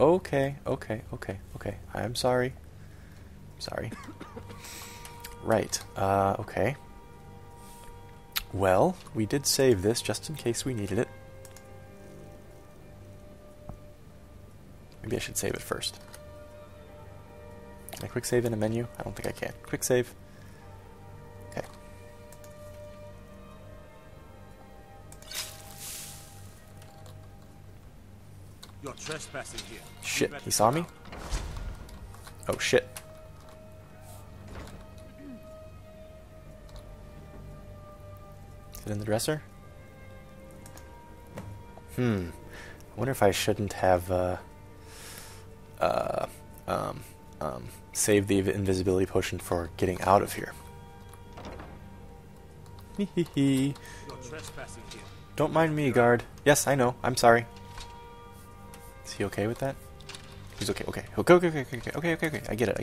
Okay. I'm sorry. Right. Okay. Well, we did save this just in case we needed it. Maybe I should save it first. Can I quick save in a menu? I don't think I can. Quick save. Okay. You're trespassing here. Shit, he saw me? Oh shit. Is it in the dresser? I wonder if I shouldn't have save the invisibility potion for getting out of here. Don't mind me, guard. Yes, I know. I'm sorry. Is he okay with that? He's okay. Okay. I get it.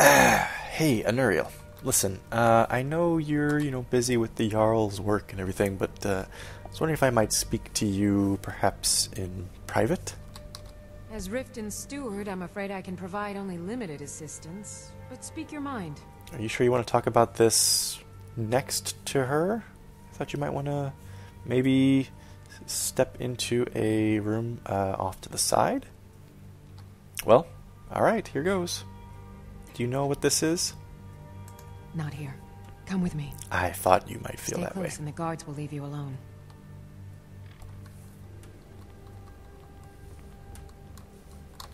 Hey, Anuriel. Listen, I know you're, busy with the Jarl's work and everything, but I was wondering if I might speak to you perhaps in private? As Riften's steward, I'm afraid I can provide only limited assistance, but speak your mind. Are you sure you want to talk about this next to her? I thought you might want to maybe step into a room off to the side? Well, alright, here goes. Do you know what this is? Not here. Come with me. I thought you might feel that way. Stay close and the guards will leave you alone.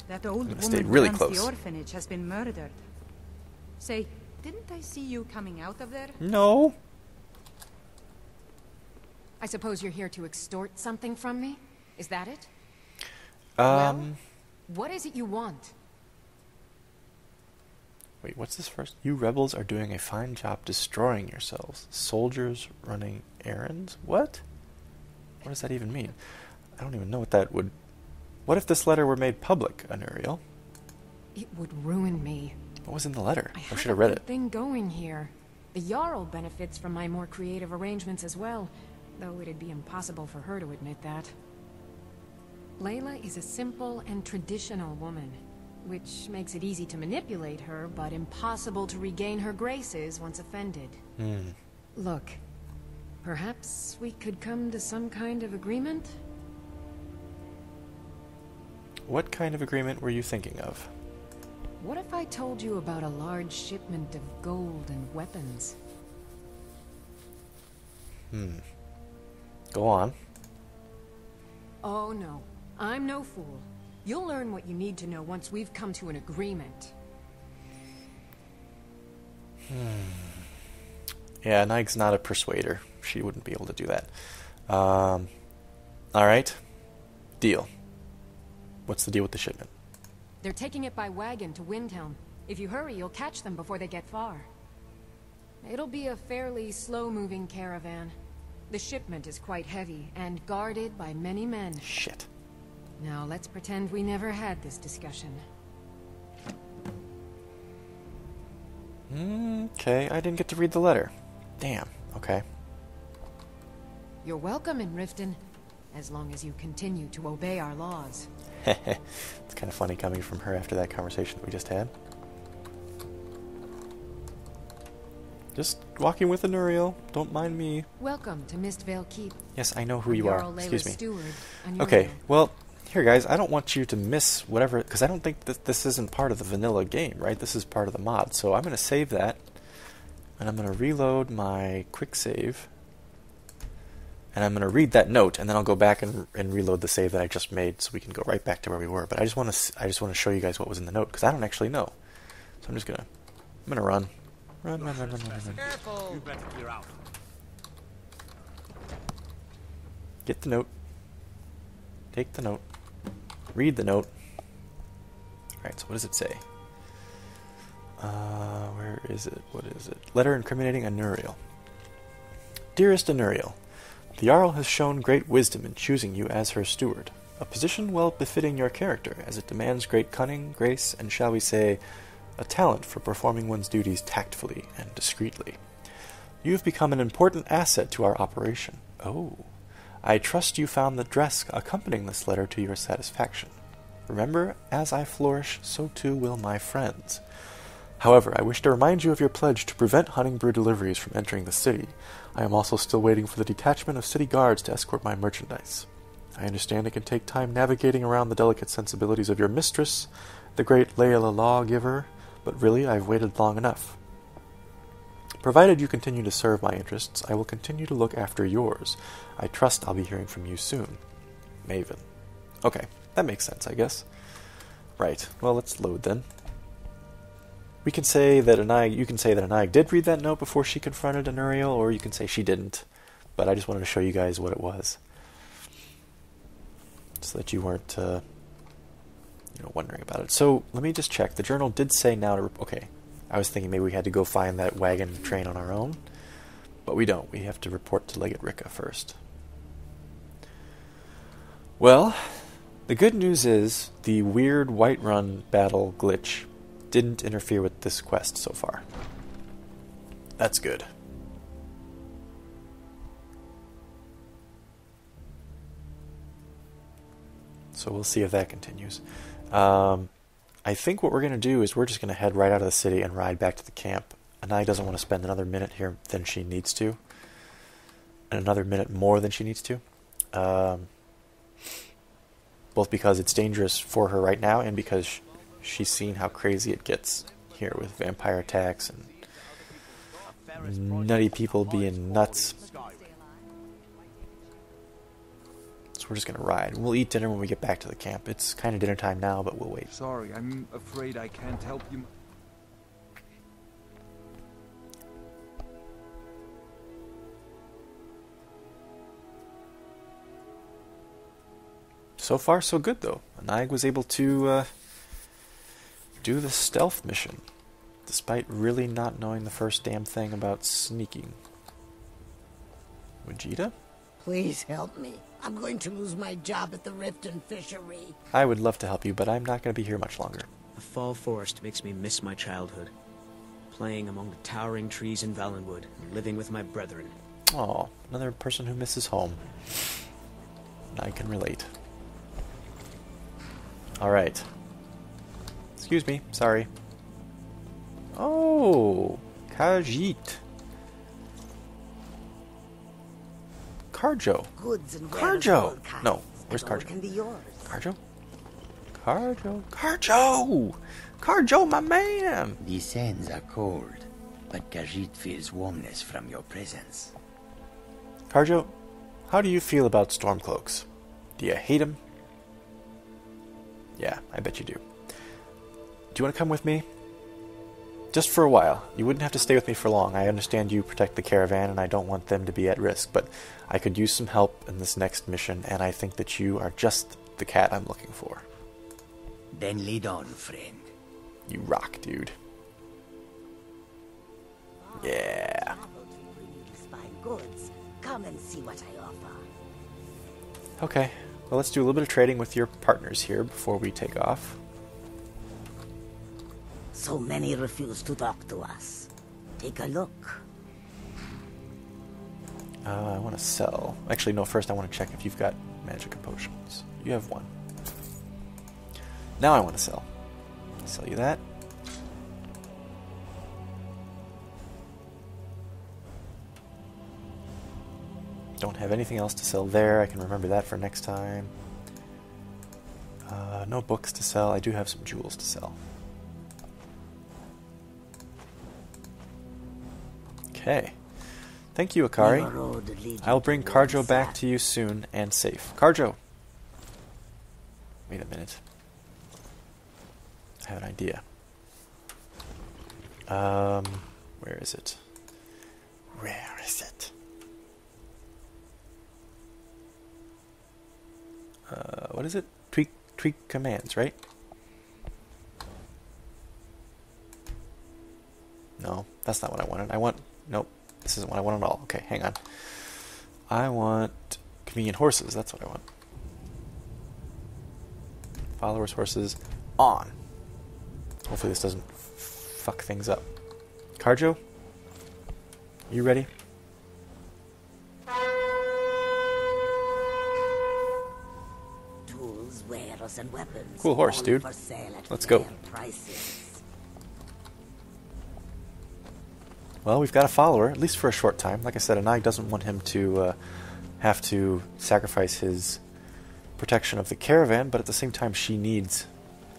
That old woman who runs the orphanage has been murdered. Say, didn't I see you coming out of there? No. I suppose you're here to extort something from me? Is that it? Well, what is it you want? Wait, what's this first? You rebels are doing a fine job destroying yourselves. Soldiers running errands? What? What does that even mean? I don't even know what that would... What if this letter were made public, Anuriel? It would ruin me. What was in the letter? I should have read it. Thing going here. The Jarl benefits from my more creative arrangements as well, though it'd be impossible for her to admit that. Layla is a simple and traditional woman, which makes it easy to manipulate her, but impossible to regain her graces once offended. Look, perhaps we could come to some kind of agreement? What kind of agreement were you thinking of? What if I told you about a large shipment of gold and weapons? Go on. Oh no, I'm no fool. You'll learn what you need to know once we've come to an agreement. Yeah, Nig's not a persuader. She wouldn't be able to do that. Alright. Deal. What's the deal with the shipment? They're taking it by wagon to Windhelm. If you hurry, you'll catch them before they get far. It'll be a fairly slow-moving caravan. The shipment is quite heavy and guarded by many men. Shit. Now, let's pretend we never had this discussion. Okay, I didn't get to read the letter. Damn, okay. You're welcome in Riften, as long as you continue to obey our laws. It's kind of funny coming from her after that conversation that we just had. Just walking with Anuriel. Don't mind me. Welcome to Mistvale Keep. Yes, I know who you are. Excuse me. Okay, well... Here, guys, I don't want you to miss whatever... Because I don't think that this isn't part of the vanilla game, right? This is part of the mod. So I'm going to save that. And I'm going to reload my quick save. And I'm going to read that note. And then I'll go back and reload the save that I just made. So we can go right back to where we were. But I just want to show you guys what was in the note. Because I don't actually know. So I'm just going to... I'm going to run. Run. Careful. You better clear out. Get the note. Take the note. Read the note. Alright, so what does it say? Where is it? What is it? Letter incriminating Anuriel. Dearest Anuriel, the Jarl has shown great wisdom in choosing you as her steward, a position well befitting your character, as it demands great cunning, grace, and shall we say, a talent for performing one's duties tactfully and discreetly. You have become an important asset to our operation. I trust you found the dress accompanying this letter to your satisfaction. Remember, as I flourish, so too will my friends. However, I wish to remind you of your pledge to prevent Hunting Brew deliveries from entering the city. I am also still waiting for the detachment of city guards to escort my merchandise. I understand it can take time navigating around the delicate sensibilities of your mistress, the great Layla Lawgiver, but really, I've waited long enough. Provided you continue to serve my interests, I will continue to look after yours. I trust I'll be hearing from you soon. Maven. Okay, that makes sense, I guess. Right, well, let's load then. We can say that Anag did read that note before she confronted Anuriel, or you can say she didn't. But I just wanted to show you guys what it was, so that you weren't, wondering about it. So let me just check. The journal did say now to. Okay, I was thinking maybe we had to go find that wagon train on our own, but we don't. We have to report to Legate Rikke first. Well, the good news is the weird Whiterun battle glitch didn't interfere with this quest so far. That's good. So we'll see if that continues. I think what we're going to do is we're just going to head right out of the city and ride back to the camp. Anai doesn't want to spend another minute here than she needs to. And another minute more than she needs to. Both because it's dangerous for her right now and because she's seen how crazy it gets here with vampire attacks and nutty people being nuts. So we're just gonna ride. We'll eat dinner when we get back to the camp. It's kind of dinner time now, but we'll wait. Sorry, I'm afraid I can't help you. So far, so good though. Anag was able to do the stealth mission, despite really not knowing the first damn thing about sneaking. Wajita? Please help me. I'm going to lose my job at the Riften fishery. I would love to help you, but I'm not going to be here much longer. The fall forest makes me miss my childhood. Playing among the towering trees in Valenwood, and living with my brethren. Aw, another person who misses home. I can relate. Alright. Excuse me, sorry. Oh, Khajiit. Carjo. Carjo! No, where's Carjo? Carjo? Carjo. Carjo! Carjo, my man! The sands are cold, but Khajiit feels warmness from your presence. Carjo, how do you feel about Stormcloaks? Do you hate them? Yeah, I bet you do. Do you want to come with me? Just for a while. You wouldn't have to stay with me for long. I understand you protect the caravan and I don't want them to be at risk, but I could use some help in this next mission and I think that you are just the cat I'm looking for. Then lead on, friend. You rock, dude. Yeah. Come and see what I offer. Okay. Well, let's do a little bit of trading with your partners here before we take off. So many refuse to talk to us. Take a look. I want to sell. Actually, no, first I want to check if you've got magic and potions. You have one. Now I want to sell. Sell you that. Don't have anything else to sell there. I can remember that for next time. No books to sell. I do have some jewels to sell. Okay. Thank you, Akari. I'll bring Carjo back to you soon and safe. Carjo! Wait a minute. I have an idea. Where is it? Where is it? What is it? Tweak commands, right? No, that's not what I wanted. Nope, this isn't what I want at all. Okay, hang on. I want convenient horses. That's what I want. Followers horses on. Hopefully this doesn't fuck things up. Carjo, you ready? arms and weapons. Cool horse, dude. Let's go. Well, we've got a follower, at least for a short time. Like I said, Anag doesn't want him to have to sacrifice his protection of the caravan, but at the same time, she needs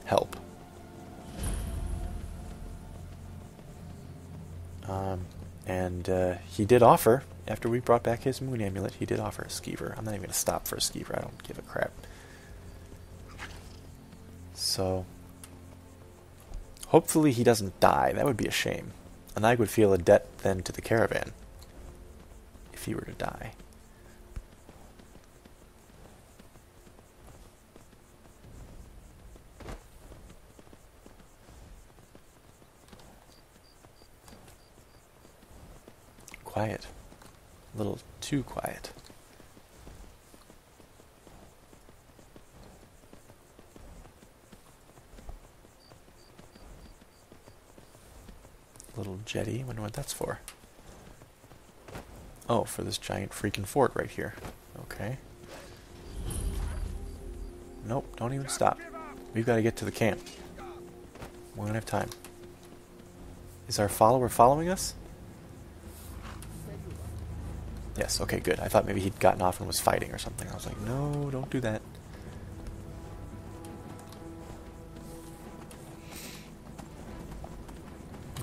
help. He did offer, after we brought back his moon amulet, he did offer a skeever. I'm not even going to stop for a skeever. I don't give a crap. So, hopefully he doesn't die. That would be a shame. Anag would feel a debt then to the caravan if he were to die. Quiet. A little too quiet. Little jetty. I wonder what that's for. Oh, for this giant freaking fort right here. Okay. Nope, don't even stop. We've got to get to the camp. We don't have time. Is our follower following us? Yes, okay, good. I thought maybe he'd gotten off and was fighting or something. I was like, no, don't do that.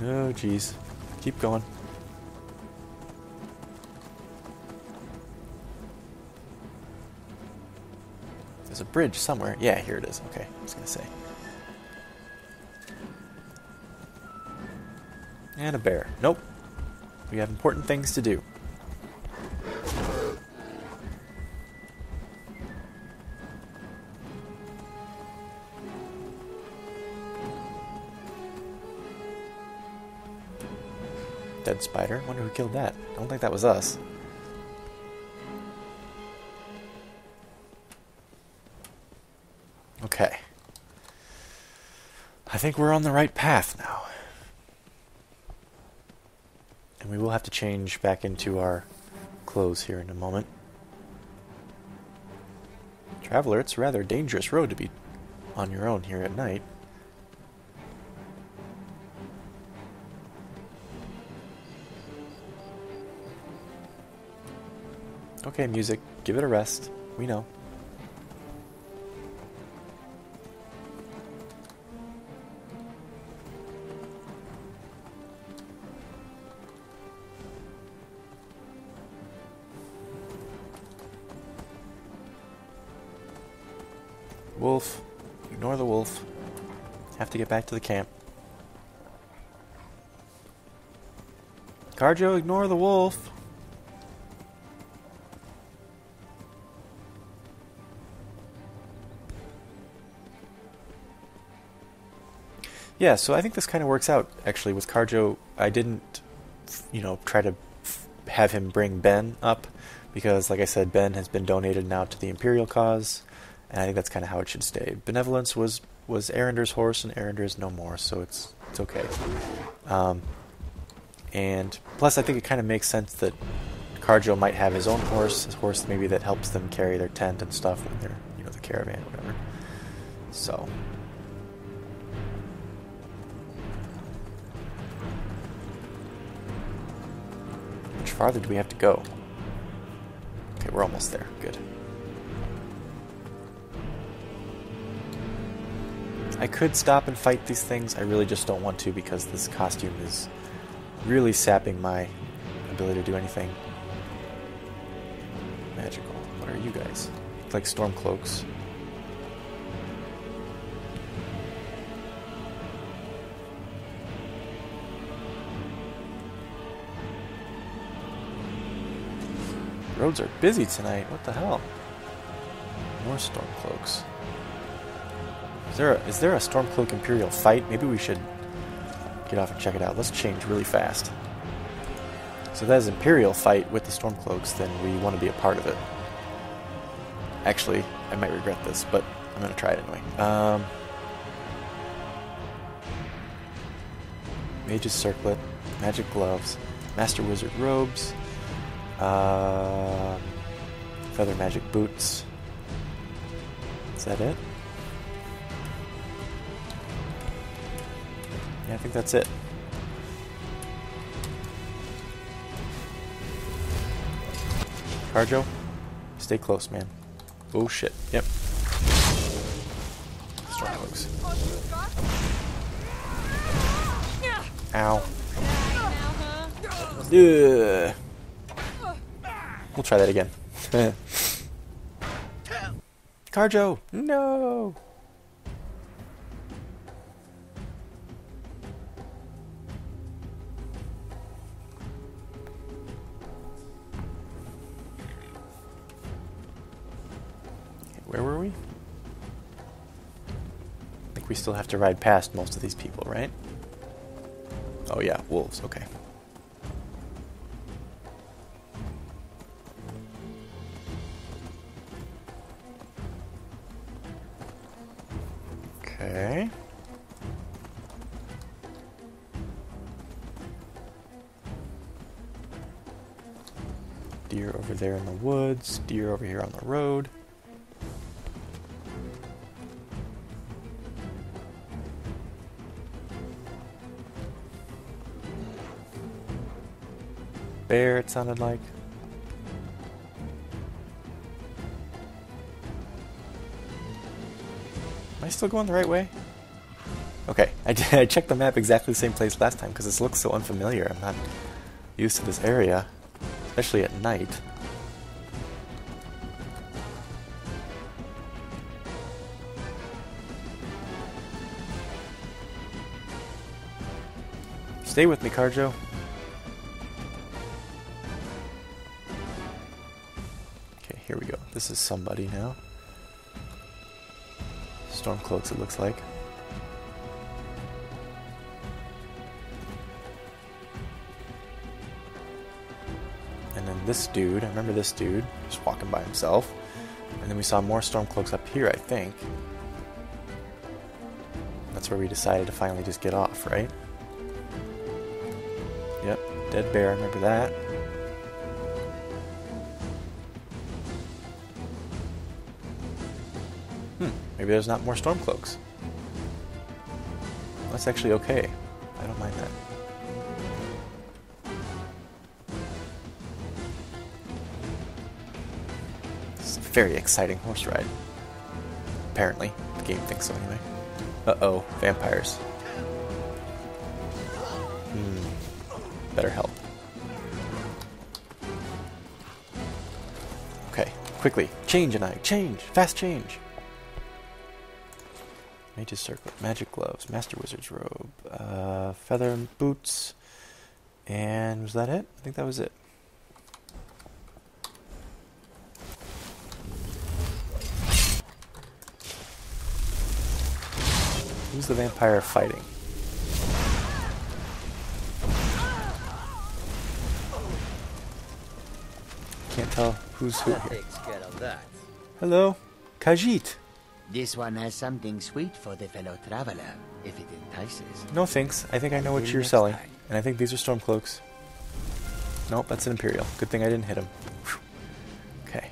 Oh, jeez. Keep going. There's a bridge somewhere. Yeah, here it is. Okay, I was going to say. And a bear. Nope. We have important things to do. Dead spider. Wonder who killed that. I don't think that was us. Okay. I think we're on the right path now. And we will have to change back into our clothes here in a moment. Traveler, it's a rather dangerous road to be on your own here at night. Okay, music, give it a rest. We know. Wolf. Ignore the wolf. Have to get back to the camp. Carjo, ignore the wolf! Yeah, so I think this kind of works out, actually, with Carjo. I didn't, try to have him bring Ben up, because, like I said, Ben has been donated now to the Imperial cause, and I think that's kind of how it should stay. Benevolence was Erinder's horse, and Erinder is no more, so it's okay. And plus, I think it kind of makes sense that Carjo might have his own horse, maybe that helps them carry their tent and stuff when they're, the caravan, whatever. So... farther do we have to go? Okay, we're almost there. Good. I could stop and fight these things. I really just don't want to because this costume is really sapping my ability to do anything magical. What are you guys? It's like Stormcloaks. Roads are busy tonight. What the hell? More Stormcloaks. Is there a Stormcloak Imperial fight? Maybe we should get off and check it out. Let's change really fast. So that is Imperial fight with the Stormcloaks, then we want to be a part of it. Actually, I might regret this, but I'm going to try it anyway. Mage's Circlet, Magic Gloves, Master Wizard Robes, Feather Magic Boots. Is that it? Yeah, I think that's it. Carjo, stay close, man. Oh shit, yep. Stormcloaks. Ow. Ugh. We'll try that again. Carjo! No! Where were we? I think we still have to ride past most of these people, right? Oh yeah, wolves, okay. Okay. Deer over there in the woods, deer over here on the road. Bear, it sounded like. Am I still going the right way? Okay, I checked the map exactly the same place last time because this looks so unfamiliar. I'm not used to this area, especially at night. Stay with me, Carjo. Here we go. This is somebody now. Stormcloaks, it looks like. And then this dude, I remember this dude just walking by himself. And then we saw more Stormcloaks up here, I think. That's where we decided to finally just get off, right? Yep, dead bear, I remember that. Maybe there's not more Stormcloaks. That's actually okay. I don't mind that. This is a very exciting horse ride. Apparently. The game thinks so anyway. Uh-oh. Vampires. Better help. Okay. Quickly. Change, and I change. Fast change. Mage's Circlet, Magic Gloves, Master Wizard's Robe, Feather Boots, and was that it? I think that was it. Who's the vampire fighting? Can't tell who's who here. Hello? Khajiit! This one has something sweet for the fellow traveler, if it entices. No thanks. I think I know what you're selling. And I think these are Stormcloaks. Nope, that's an Imperial. Good thing I didn't hit him. Whew. Okay.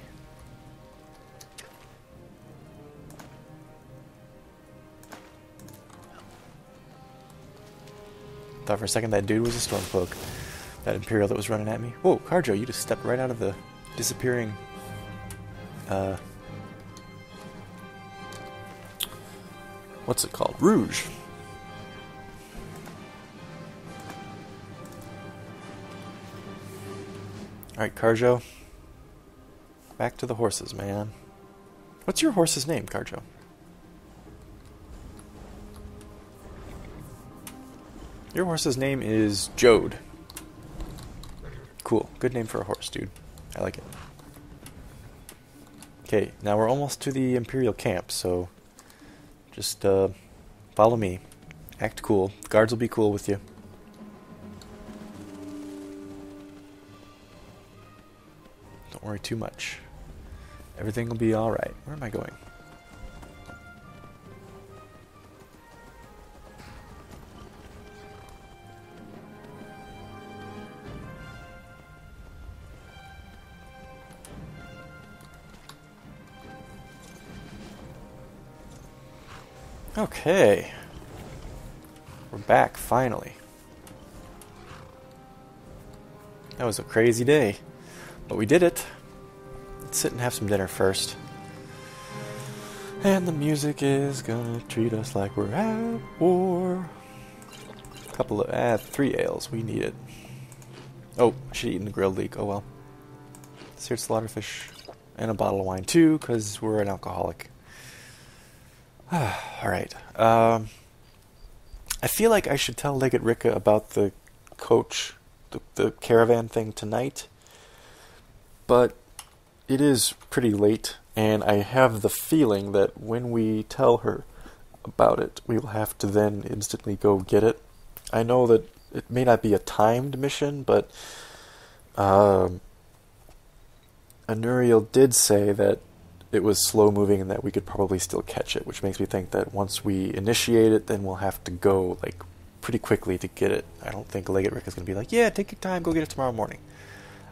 Thought for a second that dude was a Stormcloak. That Imperial that was running at me. Whoa, Carjo, you just stepped right out of the disappearing... what's it called? Rouge. Alright, Carjo. Back to the horses, man. What's your horse's name, Carjo? Your horse's name is Jode. Cool. Good name for a horse, dude. I like it. Okay, now we're almost to the Imperial camp, so... just follow me. Act cool. The guards will be cool with you. Don't worry too much. Everything will be alright. Where am I going? Okay, We're back, finally. That was a crazy day, but we did it. Let's sit and have some dinner first. And the music is gonna treat us like we're at war. A couple of, 3 ales, we need it. Oh, I should've eaten the grilled leek, oh well. Seared slaughterfish and a bottle of wine too, because we're an alcoholic. Alright, I feel like I should tell Legate Rikke about the coach, the caravan thing tonight, but it is pretty late, and I have the feeling that when we tell her about it, we will have to then instantly go get it. I know that it may not be a timed mission, but Anuriel did say that it was slow-moving and that we could probably still catch it, which makes me think that once we initiate it, then we'll have to go, like, pretty quickly to get it. I don't think Legate Rikke is going to be like, yeah, take your time, go get it tomorrow morning.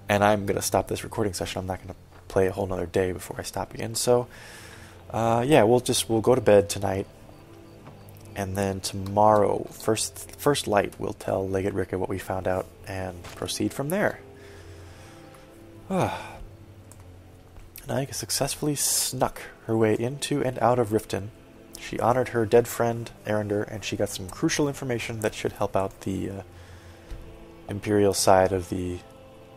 And I'm going to stop this recording session. I'm not going to play a whole nother day before I stop again. So, yeah, we'll go to bed tonight. And then tomorrow, first light, we'll tell Legate Rikke what we found out and proceed from there. Naika successfully snuck her way into and out of Riften. She honored her dead friend, Erinder, and she got some crucial information that should help out the Imperial side of the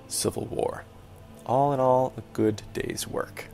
Civil War. All in all, a good day's work.